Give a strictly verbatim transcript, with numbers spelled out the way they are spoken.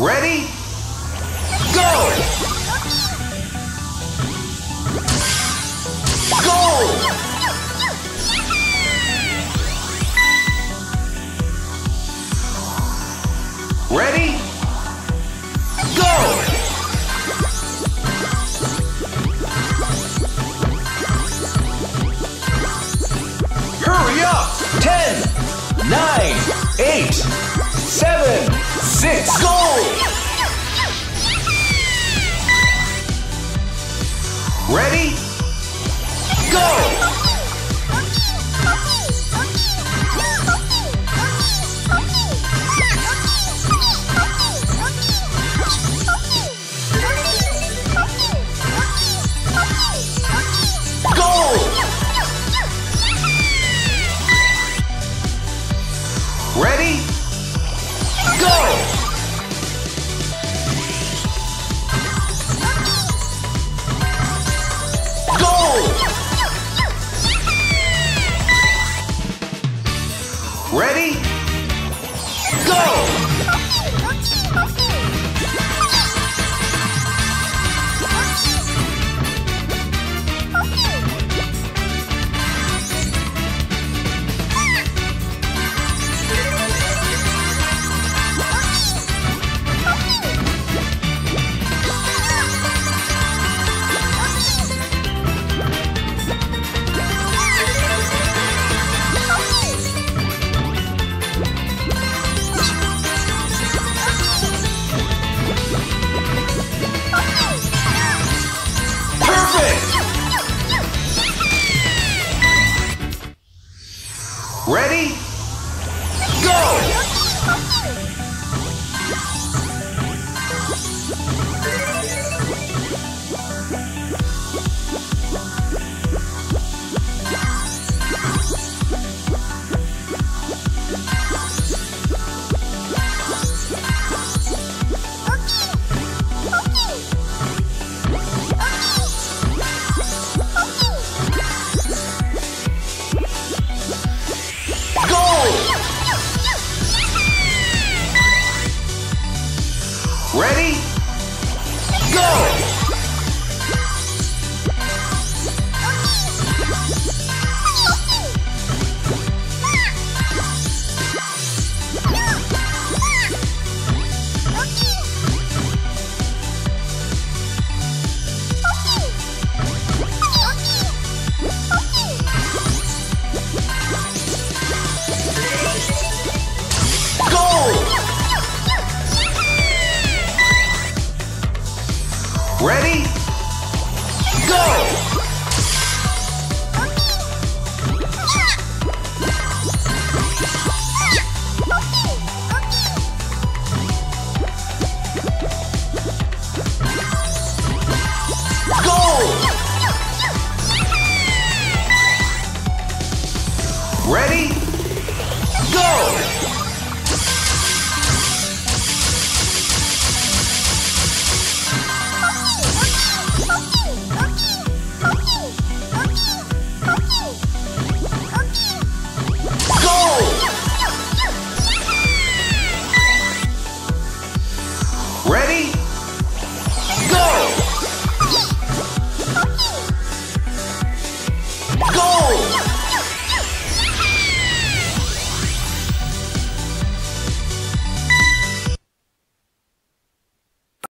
Ready? Go! Go! Ready? Go! Hurry up! Ten, nine, eight, seven, six, go! Ready? Go! Ready? Go! Go! Ready? Go! Ready? Go! Ready? Go! Ready? Go!